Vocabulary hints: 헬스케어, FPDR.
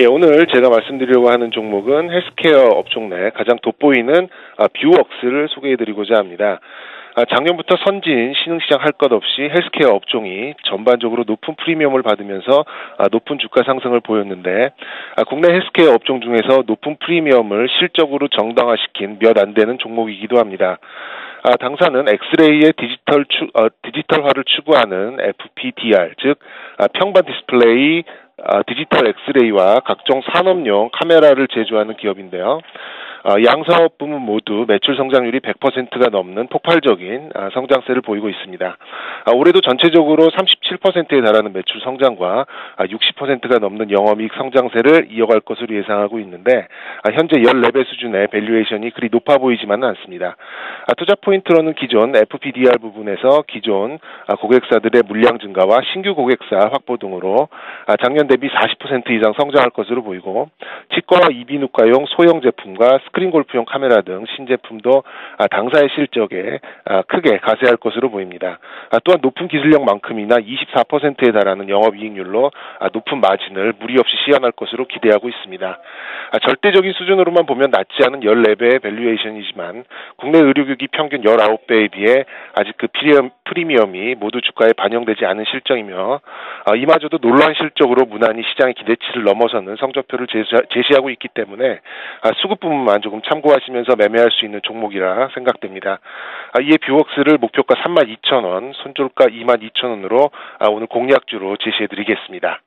예, 오늘 제가 말씀드리려고 하는 종목은 헬스케어 업종 내 가장 돋보이는 뷰웍스를 소개해드리고자 합니다. 작년부터 선진 신흥시장 할 것 없이 헬스케어 업종이 전반적으로 높은 프리미엄을 받으면서 높은 주가 상승을 보였는데, 국내 헬스케어 업종 중에서 높은 프리미엄을 실적으로 정당화시킨 몇 안 되는 종목이기도 합니다. 당사는 엑스레이의 디지털화를 추구하는 FPDR, 즉 평반 디스플레이, 디지털 엑스레이와 각종 산업용 카메라를 제조하는 기업인데요. 양 사업 부문 모두 매출 성장률이 100%가 넘는 폭발적인 성장세를 보이고 있습니다. 올해도 전체적으로 37%에 달하는 매출 성장과 60%가 넘는 영업이익 성장세를 이어갈 것으로 예상하고 있는데, 현재 14배 수준의 밸류에이션이 그리 높아 보이지만은 않습니다. 투자 포인트로는 기존 FPDR 부분에서 기존 고객사들의 물량 증가와 신규 고객사 확보 등으로 작년 대비 40% 이상 성장할 것으로 보이고, 치과와 이비인후과용 소형 제품과 스크린 골프용 카메라 등 신제품도 당사의 실적에 크게 가세할 것으로 보입니다. 또한 높은 기술력만큼이나 24%에 달하는 영업이익률로 높은 마진을 무리 없이 시현할 것으로 기대하고 있습니다. 절대적인 수준으로만 보면 낮지 않은 14배의 밸류에이션이지만 국내 의료기기 평균 19배에 비해 아직 그 프리미엄이 모두 주가에 반영되지 않은 실정이며, 이마저도 놀라운 실적으로 무난히 시장의 기대치를 넘어서는 성적표를 제시하고 있기 때문에 수급 부분만 조금 참고하시면서 매매할 수 있는 종목이라 생각됩니다. 이에 뷰웍스를 목표가 32,000원, 손절가 22,000원으로 오늘 공략주로 제시해드리겠습니다.